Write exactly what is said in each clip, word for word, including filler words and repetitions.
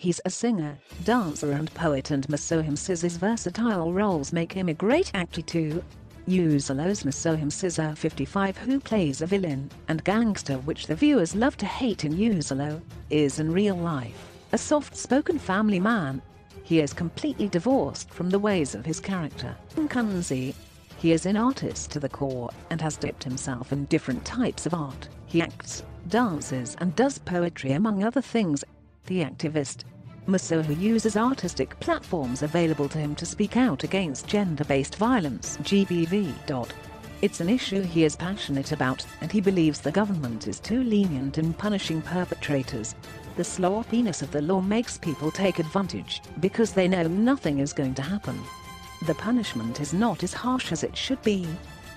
He's a singer, dancer and poet, and Masoja Msiza's versatile roles make him a great actor too. Uzalo's Masoja Msiza fifty-five, who plays a villain and gangster which the viewers love to hate in Uzalo, is in real life a soft-spoken family man. He is completely divorced from the ways of his character, Nkunzi. He is an artist to the core and has dipped himself in different types of art. He acts, dances and does poetry, among other things. The activist Masoja uses artistic platforms available to him to speak out against gender-based violence (G B V). It's an issue he is passionate about, and he believes the government is too lenient in punishing perpetrators. The sloppiness of the law makes people take advantage because they know nothing is going to happen. The punishment is not as harsh as it should be.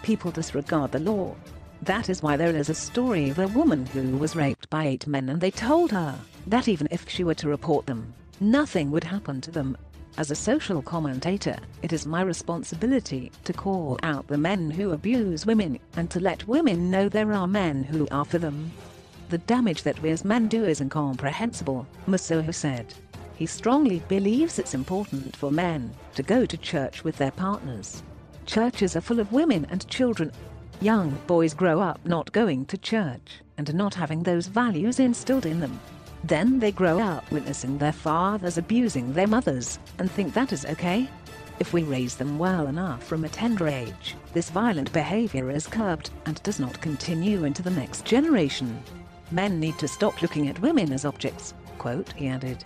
People disregard the law. That is why there is a story of a woman who was raped by eight men, and they told her that even if she were to report them, nothing would happen to them. As a social commentator, it is my responsibility to call out the men who abuse women and to let women know there are men who are for them. The damage that we as men do is incomprehensible, Masoja said. He strongly believes it's important for men to go to church with their partners. Churches are full of women and children. Young boys grow up not going to church and not having those values instilled in them. Then they grow up witnessing their fathers abusing their mothers and think that is okay. If we raise them well enough from a tender age, this violent behavior is curbed and does not continue into the next generation. Men need to stop looking at women as objects, quote, he added.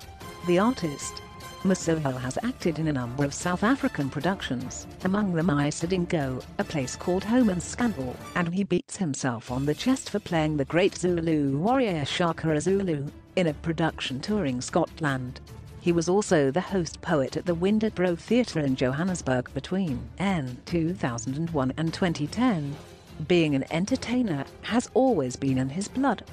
The artist Masoja has acted in a number of South African productions, among them I Said and Go, A Place Called Home and Scandal, and he beats himself on the chest for playing the great Zulu warrior Shakara Zulu in a production touring Scotland. He was also the host poet at the Winderborough Theatre in Johannesburg between two thousand one and twenty ten. Being an entertainer has always been in his blood.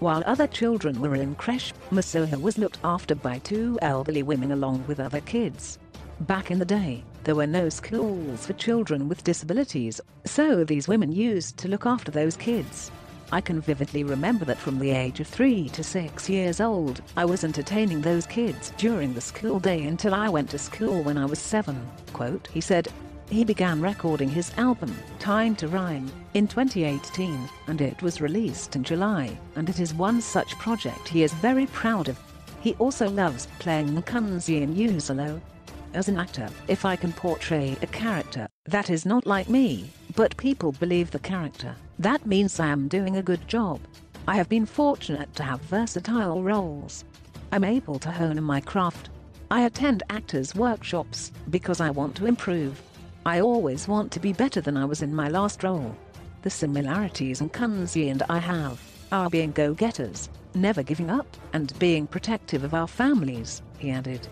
While other children were in creche, Masoja was looked after by two elderly women along with other kids. Back in the day, there were no schools for children with disabilities, so these women used to look after those kids. I can vividly remember that from the age of three to six years old, I was entertaining those kids during the school day until I went to school when I was seven, quote, he said. He began recording his album, Time to Rhyme, in twenty eighteen, and it was released in July, and it is one such project he is very proud of. He also loves playing Nkunzi in Uzalo. As an actor, if I can portray a character that is not like me, but people believe the character, that means I am doing a good job. I have been fortunate to have versatile roles. I'm able to hone my craft. I attend actors' workshops because I want to improve. I always want to be better than I was in my last role. The similarities Nkunzi and I have are being go-getters, never giving up, and being protective of our families, he added.